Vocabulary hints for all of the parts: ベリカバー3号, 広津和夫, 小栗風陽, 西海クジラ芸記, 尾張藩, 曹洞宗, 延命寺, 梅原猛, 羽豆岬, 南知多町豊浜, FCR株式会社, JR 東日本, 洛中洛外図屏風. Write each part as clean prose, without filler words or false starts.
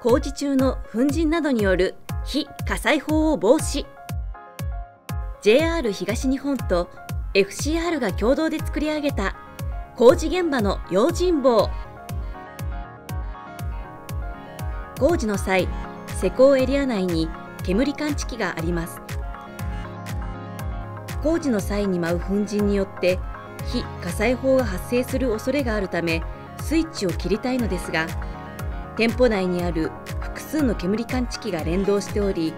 工事中の粉塵などによる非火災法を防止。 JR 東日本と FCR が共同で作り上げた工事現場の用心棒。工事の際、施工エリア内に煙感知器があります。工事の際に舞う粉塵によって非火災報が発生する恐れがあるためスイッチを切りたいのですが、店舗内にある複数の煙感知器が連動しており、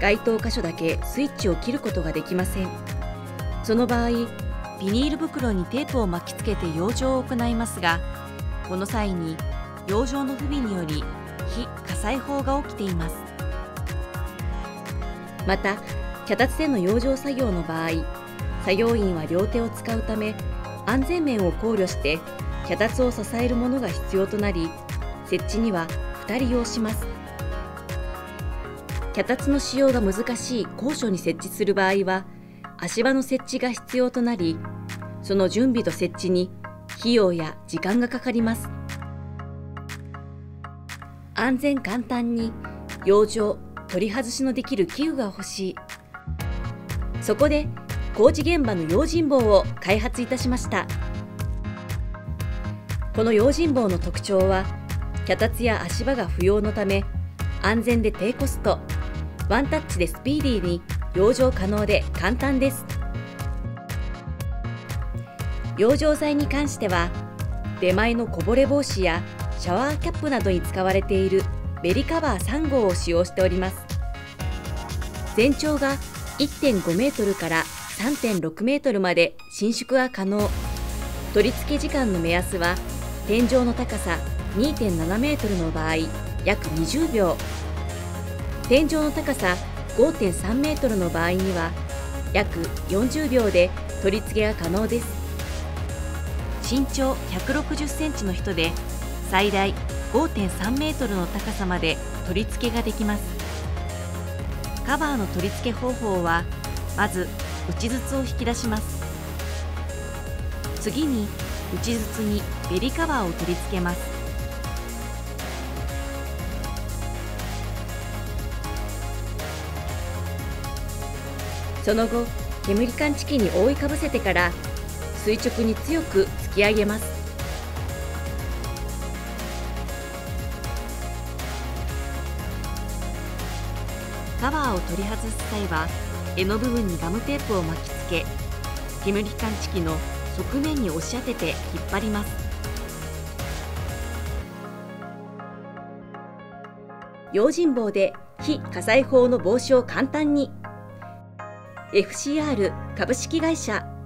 該当箇所だけスイッチを切ることができません。その場合、ビニール袋にテープを巻きつけて養生を行いますが、この際に養生の不備により非火災報が起きています。また、脚立での養生作業の場合、作業員は両手を使うため安全面を考慮して脚立を支えるものが必要となり、設置には2人要します。脚立の使用が難しい高所に設置する場合は足場の設置が必要となり、その準備と設置に費用や時間がかかります。安全簡単に養生取り外しのできる器具が欲しい。そこで工事現場の用心棒を開発いたしました。この用心棒の特徴は、脚立や足場が不要のため安全で低コスト、ワンタッチでスピーディーに養生可能で簡単です。養生剤に関しては、出前のこぼれ防止やシャワーキャップなどに使われているベリカバー3号を使用しております。全長が 1.5 メートルから3.6 メートルまで伸縮が可能。取り付け時間の目安は天井の高さ 2.7 メートルの場合約20秒、天井の高さ 5.3 メートルの場合には約40秒で取り付けが可能です。身長160センチの人で最大 5.3 メートルの高さまで取り付けができます。カバーの取り付け方法は、まず内筒を引き出します。次に内筒にベリカバーを取り付けます。その後、煙感知器に覆いかぶせてから垂直に強く突き上げます。カバーを取り外す際は柄の部分にガムテープを巻きつけ、煙感知器の側面に押し当てて引っ張ります。用心棒で非火災報の防止を簡単に。 FCR 株式会社。